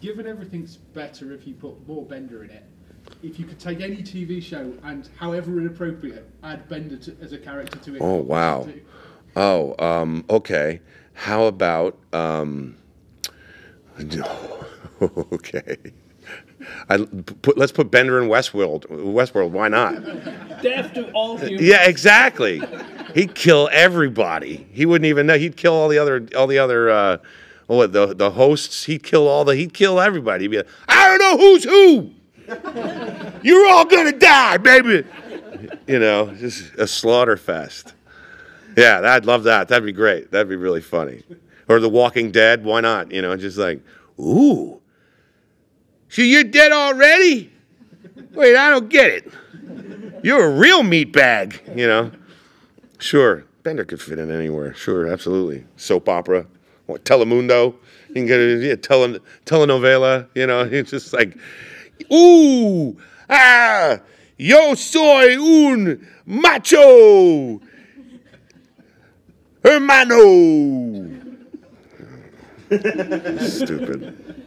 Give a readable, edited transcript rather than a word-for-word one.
given everything's better if you put more Bender in it, if you could take any TV show and, however inappropriate, add Bender as a character to it. Oh, wow. Oh, okay. How about... no. Okay. Let's put Bender in Westworld. Westworld, why not? Death to all humans. Yeah, exactly. He'd kill everybody. He wouldn't even know. He'd kill all the other. The hosts. He'd kill everybody. He'd be like, I don't know who's who. You're all gonna die, baby. You know, just a slaughter fest. Yeah, I'd love that. That'd be great. That'd be really funny. Or The Walking Dead. Why not? You know, just like, ooh. So you're dead already? Wait, I don't get it. You're a real meatbag, you know. Sure, Bender could fit in anywhere. Sure, absolutely. Soap opera, what, Telemundo. You can get a telenovela, you know. It's just like, ooh, ah, yo soy un macho hermano. Stupid.